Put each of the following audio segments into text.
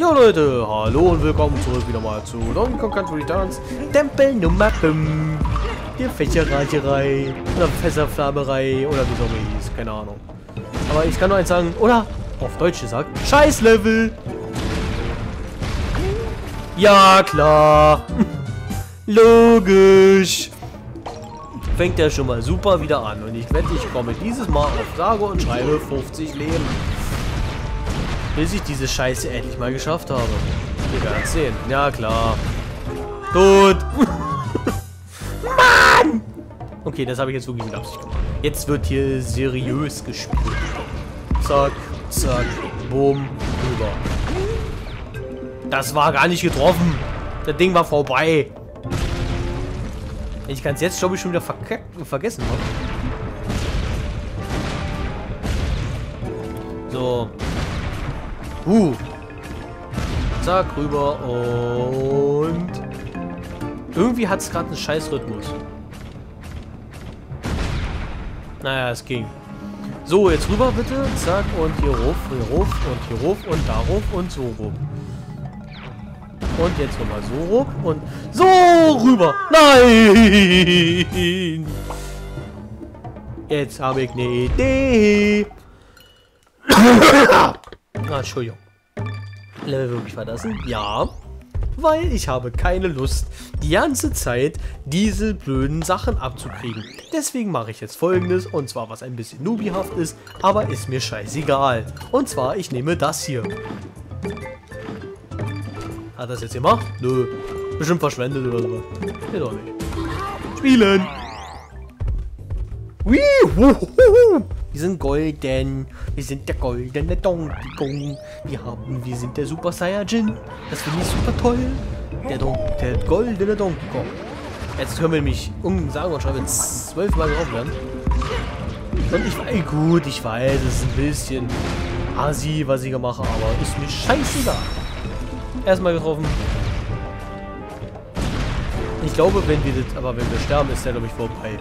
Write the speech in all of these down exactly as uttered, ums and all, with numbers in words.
Jo Leute, hallo und willkommen zurück wieder mal zu Donkey Kong Country Returns. Tempel Nummer fünf. Die Fächerreicherei oder Fässerflammerei oder wie so hieß, keine Ahnung. Aber ich kann nur eins sagen, oder auf Deutsch gesagt, Scheißlevel. Ja klar. Logisch. Fängt ja schon mal super wieder an und ich wette, ich komme dieses Mal auf sage und schreibe fünfzig Leben. Bis ich diese Scheiße endlich mal geschafft habe. Wir werden es sehen. Ja, klar. Gut. Mann! Okay, das habe ich jetzt wirklich mit Absicht gemacht. Jetzt wird hier seriös gespielt. Zack, zack, boom, rüber. Das war gar nicht getroffen. Das Ding war vorbei. Ich kann es jetzt, glaube ich, schon wieder verkackt und vergessen haben. So. Uh. Zack, rüber und... Irgendwie hat es gerade einen Scheißrhythmus. Naja, es ging. So, jetzt rüber bitte. Zack, und hier ruf, hier ruf, und hier ruf, und da ruf, und so ruf. Und jetzt nochmal so ruf, und so rüber. Nein! Jetzt habe ich eine Idee. Ah, Entschuldigung. Level wirklich verlassen? Ja. Weil ich habe keine Lust, die ganze Zeit diese blöden Sachen abzukriegen. Deswegen mache ich jetzt Folgendes, und zwar was ein bisschen noobiehaft ist, aber ist mir scheißegal. Und zwar, ich nehme das hier. Hat das jetzt gemacht? Nö. Bestimmt verschwendet oder so. Nee, doch nicht. Spielen! Wir sind golden. Wir sind der goldene Donkey Kong. Wir haben, wir sind der Super Saiyajin. Das finde ich super toll. Der, Don der goldene Donkey Kong. Jetzt hören wir mich um, sagen wir schon, zwölf Mal drauf werden. Und ich weiß, gut, ich weiß, es ist ein bisschen assi, was ich gemacht habe, aber ist mir scheißegal. Erstmal getroffen. Ich glaube, wenn wir das, aber wenn wir sterben, ist der, glaube ich, vorbei.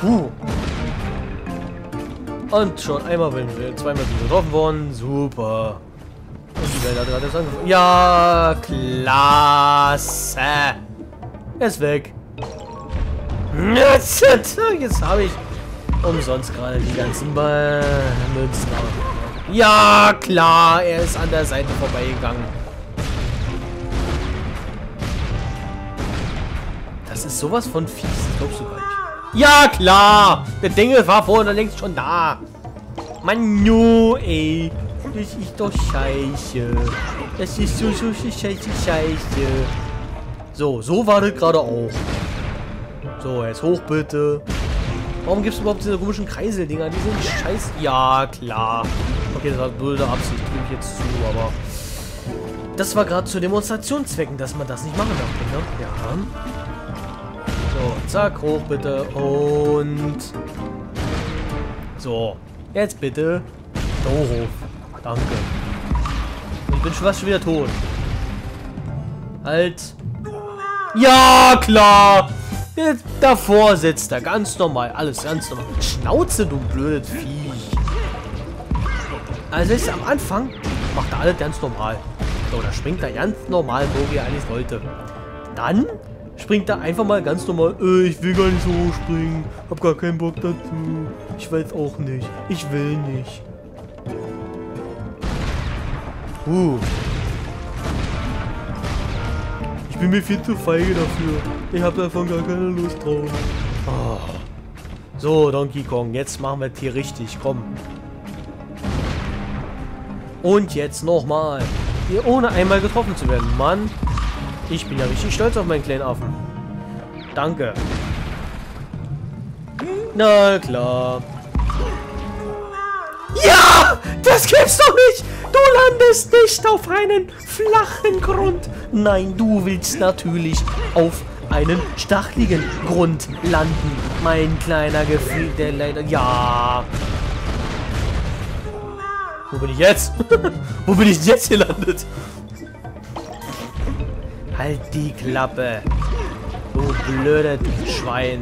Puh. Und schon einmal, wenn wir zweimal getroffen worden, super. Und die Welt hat gerade angefangen. Ja, klasse. Er ist weg. Jetzt habe ich umsonst gerade die ganzen Münzen. Ja, klar, er ist an der Seite vorbeigegangen. Das ist sowas von fies, das glaubst du gar nicht. Ja, klar! Der Dinge war vorhin längst schon da. Mann, jo, ey. Das ist doch scheiße. Das ist so, so, so scheiße, scheiße. So, so war das gerade auch. So, jetzt hoch, bitte. Warum gibt es überhaupt diese komischen Kreiseldinger? Die sind scheiße. Ja, klar. Okay, das war blöde Absicht. Gebe ich jetzt zu, aber... Das war gerade zu Demonstrationszwecken, dass man das nicht machen darf, ne? Ja. So, zack, hoch bitte und... So, jetzt bitte. Torhof. Danke. Ich bin schon fast schon wieder tot. Halt. Ja, klar. Jetzt davor sitzt er ganz normal. Alles ganz normal. Schnauze, du blödes Vieh. Also ist am Anfang, macht er alles ganz normal. So, da springt er ganz normal, wo wir eigentlich wollte. Dann... Springt da einfach mal ganz normal. Äh, ich will gar nicht so hoch springen. Hab gar keinen Bock dazu. Ich weiß auch nicht. Ich will nicht. Uh. Ich bin mir viel zu feige dafür. Ich hab davon gar keine Lust drauf. Oh. So, Donkey Kong, jetzt machen wir es hier richtig. Komm. Und jetzt nochmal. Hier ohne einmal getroffen zu werden. Mann. Ich bin ja richtig stolz auf meinen kleinen Affen. Danke. Na klar. Ja! Das gibt's doch nicht! Du landest nicht auf einen flachen Grund. Nein, du willst natürlich auf einen stacheligen Grund landen. Mein kleiner Gefühl, der leider... Ja! Wo bin ich jetzt? Wo bin ich jetzt gelandet? Halt die Klappe. Du blödes Schwein.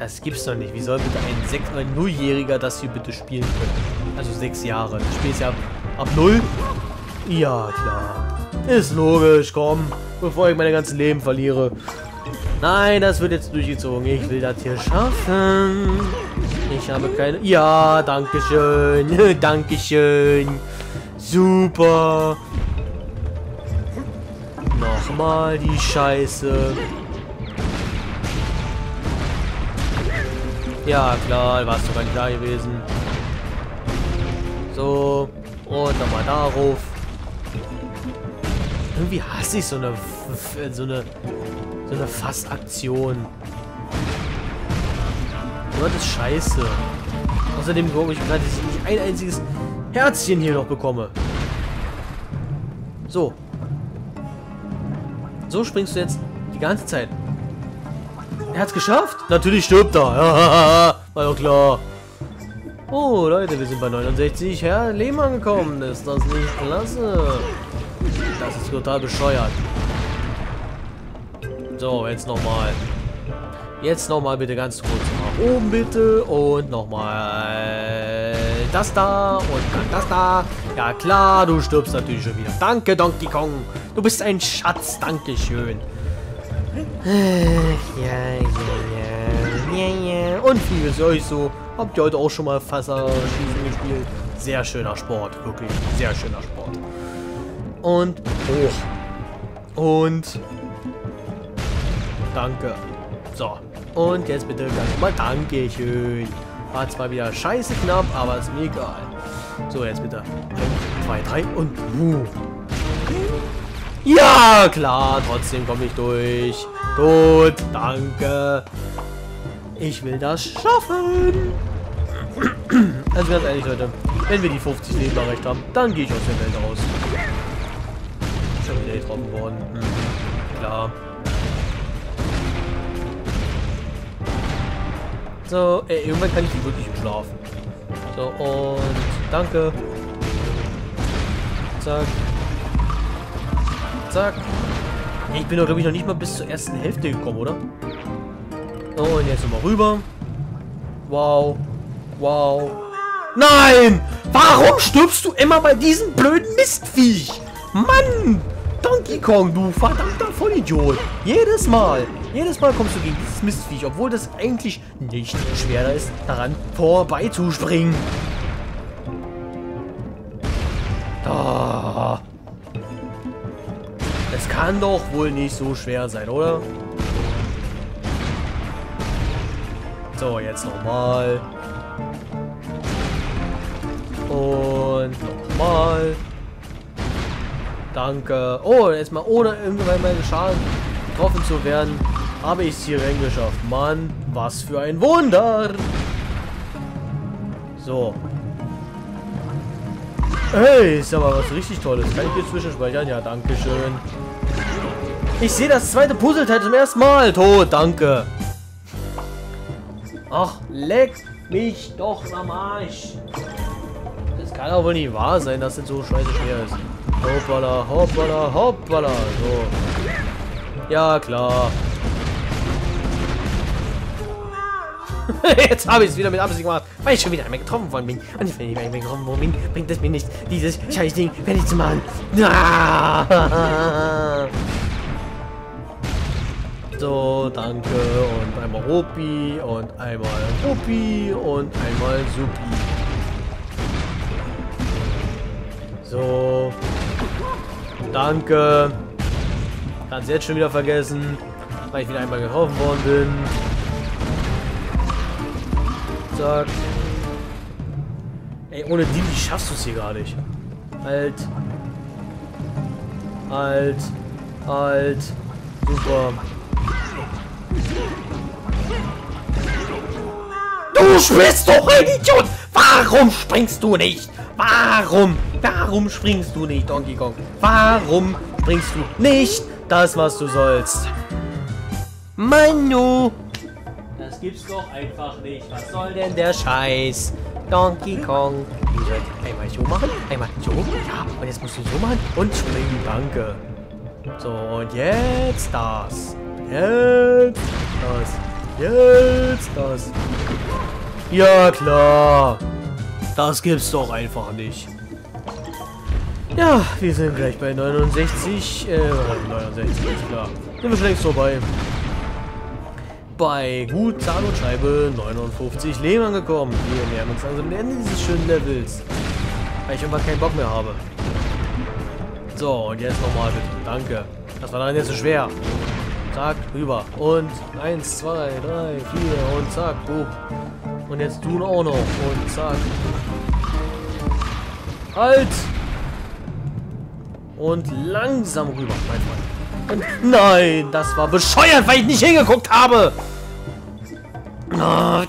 Das gibt's doch nicht. Wie soll bitte ein sechs oder null-Jähriger das hier bitte spielen können? Also sechs Jahre. Du spielst ja ab, ab null? Ja, klar. Ist logisch, komm. Bevor ich mein ganzes Leben verliere. Nein, das wird jetzt durchgezogen. Ich will das hier schaffen. Ich habe keine... Ja, danke schön. Danke schön. Super. Nochmal die Scheiße. Ja, klar. Warst du gar nicht da gewesen. So. Und nochmal darauf. Irgendwie hasse ich so eine... So eine... So eine Fassaktion. Oh, das ist scheiße. Außerdem glaube ich gerade, dass ich nicht ein einziges Herzchen hier noch bekomme. So. So springst du jetzt die ganze Zeit. Er hat's geschafft? Natürlich stirbt er. Ja, war doch klar. Oh, Leute, wir sind bei neunundsechzig Herr Leben angekommen. Ist das nicht klasse? Das ist total bescheuert. So, jetzt nochmal. Jetzt nochmal bitte ganz kurz nach oben bitte. Und nochmal das da und dann das da. Ja klar, du stirbst natürlich schon wieder. Danke, Donkey Kong. Du bist ein Schatz. Dankeschön. Ja, ja, ja, ja, ja. Und wie ist euch so? Habt ihr heute auch schon mal Wasserschießen gespielt? Sehr schöner Sport. Wirklich, sehr schöner Sport. Und hoch. Und... Danke. So. Und jetzt bitte gleich mal Dankeschön. War zwar wieder scheiße knapp, aber ist mir egal. So, jetzt bitte. eins, zwei, drei und... Uh. Ja, klar. Trotzdem komme ich durch. Gut. Danke. Ich will das schaffen. Also ganz ehrlich, Leute. Wenn wir die fünfzig Leben erreicht haben, dann gehe ich aus der Welt raus. Schon wieder getroffen worden. Mhm. Klar. So, ey, irgendwann kann ich die wirklich schlafen. So, und danke. Zack. Zack. Ich bin doch, glaube ich, noch nicht mal bis zur ersten Hälfte gekommen, oder? Oh, und jetzt nochmal rüber. Wow. Wow. Nein! Warum stirbst du immer bei diesem blöden Mistviech? Mann! Donkey Kong, du verdammter Vollidiot. Jedes Mal. Jedes Mal kommst du gegen dieses Mistviech, obwohl das eigentlich nicht schwerer ist, daran vorbeizuspringen. Da. Es kann doch wohl nicht so schwer sein, oder? So, jetzt nochmal. Und nochmal. Danke. Oh, jetzt mal ohne irgendwann mal Schaden getroffen zu werden. Habe ich es hier reingeschafft. Mann, was für ein Wunder. So. Hey, ist aber was richtig Tolles. Kann ich hier zwischenspeichern? Ja, danke schön. Ich sehe das zweite Puzzleteil zum ersten Mal. Tot, danke. Ach, leck mich doch am Arsch. Das kann aber nicht wahr sein, dass das so scheiße schwer ist. Hoppala, hoppala, hoppala. So. Ja, klar. Jetzt habe ich es wieder mit Absicht gemacht, weil ich schon wieder einmal getroffen worden bin. Und wenn ich einmal getroffen worden bin, bringt es mir nichts, dieses Scheißding fertig zu machen. So, danke. Und einmal Rupi und einmal Rupi und einmal Supi. So. Danke. Kannst jetzt schon wieder vergessen, weil ich wieder einmal getroffen worden bin. Ey, ohne die, wie schaffst du es hier gar nicht? Alt. Alt. Alt. Super. Du bist doch ein Idiot! Warum springst du nicht? Warum? Warum springst du nicht, Donkey Kong? Warum springst du nicht das, was du sollst? Manu! Das gibt's doch einfach nicht. Was soll denn der Scheiß? Donkey Kong. Du sollst einmal so machen, einmal so. Ja, und jetzt musst du so machen und springen. Danke. So, und jetzt das. Jetzt das. Jetzt das. Ja, klar. Das gibt's doch einfach nicht. Ja, wir sind gleich bei neunundsechzig. Äh, neunundsechzig, ist klar. Sind wir längst vorbei. Bei gut Zahn und Scheibe neunundfünfzig Leben angekommen. Wir nähern uns langsam dem Ende dieses schönen Levels. Weil ich einfach keinen Bock mehr habe. So, und jetzt nochmal bitte. Danke. Das war dann jetzt so schwer. Zack, rüber. Und eins, zwei, drei, vier und zack, hoch. Und jetzt tun auch noch. Und zack. Halt! Und langsam rüber, mein Freund. Und nein, das war bescheuert, weil ich nicht hingeguckt habe. Ah.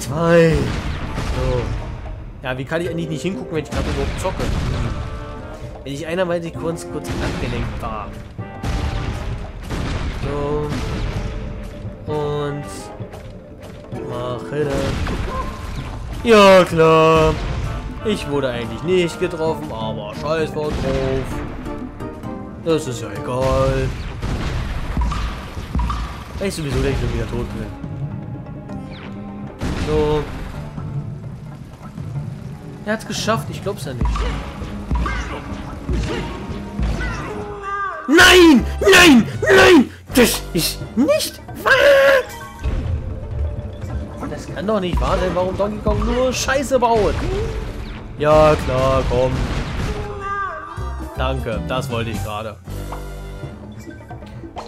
Zwei. So. Ja, wie kann ich eigentlich nicht hingucken, wenn ich gerade überhaupt zocke? Wenn ich einer mal die kurz, kurz abgelenkt war. So. Und. Mache. Ja, klar. Ich wurde eigentlich nicht getroffen, aber scheiß drauf. Das ist ja egal. Weil ich sowieso gleich schon wieder tot bin. So. Er hat's geschafft, ich glaub's ja nicht. Nein! Nein! Nein! Das ist nicht wahr! Das kann doch nicht wahr sein, warum Donkey Kong nur Scheiße baut. Ja, klar, komm. Danke, das wollte ich gerade.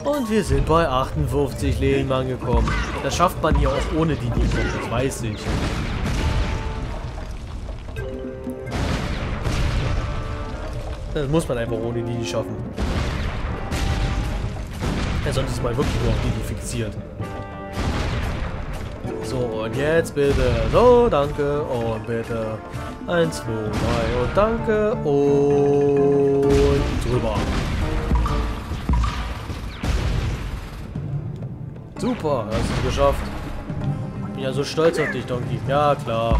Und wir sind bei achtundfünfzig Leben angekommen. Das schafft man hier auch ohne die Dieter, das weiß ich. Das muss man einfach ohne die schaffen. Ja, sonst ist man wirklich nur auf die fixiert. So, und jetzt bitte. So, danke. Und bitte. Eins, zwei, drei. Und danke. Und drüber. Super, hast du geschafft. Bin ja so stolz auf dich, Donkey. Ja, klar.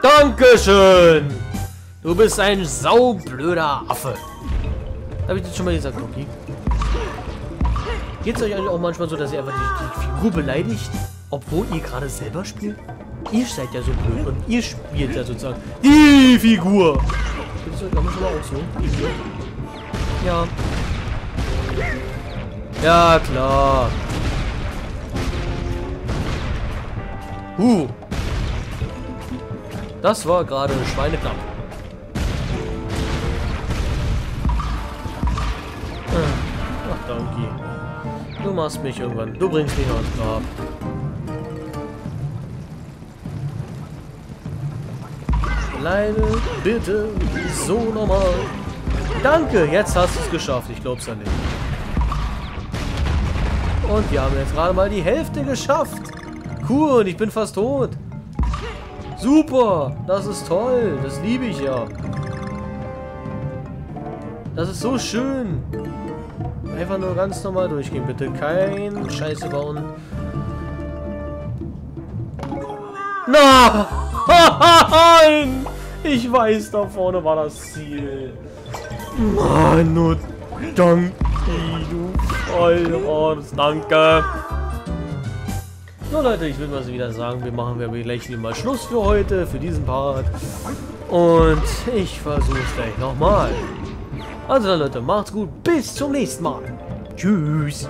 Dankeschön. Du bist ein saublöder Affe. Habe ich das schon mal gesagt, Donkey? Geht es euch eigentlich auch manchmal so, dass ihr einfach die, die Figur beleidigt, obwohl ihr gerade selber spielt? Ihr seid ja so blöd und ihr spielt ja sozusagen die Figur. Geht es euch manchmal auch so? Ja. Ja, klar. Huh. Das war gerade schweineknapp. Ach, Donkey. Du machst mich irgendwann. Du bringst mich ins Grab. Leine, bitte. So normal. Danke, jetzt hast du es geschafft. Ich glaub's ja nicht. Und wir haben jetzt gerade mal die Hälfte geschafft. Cool, und ich bin fast tot. Super, das ist toll. Das liebe ich ja. Das ist so schön. Einfach nur ganz normal durchgehen, bitte. Kein Scheiße bauen. Nein! Ich weiß, da vorne war das Ziel. Mann, nur Donkey, du Vollhorst. Danke. So, Leute, ich will mal so wieder sagen, wir machen wir gleich wieder mal Schluss für heute, für diesen Part. Und ich versuche es gleich nochmal. Also dann, Leute, macht's gut. Bis zum nächsten Mal. Tschüss.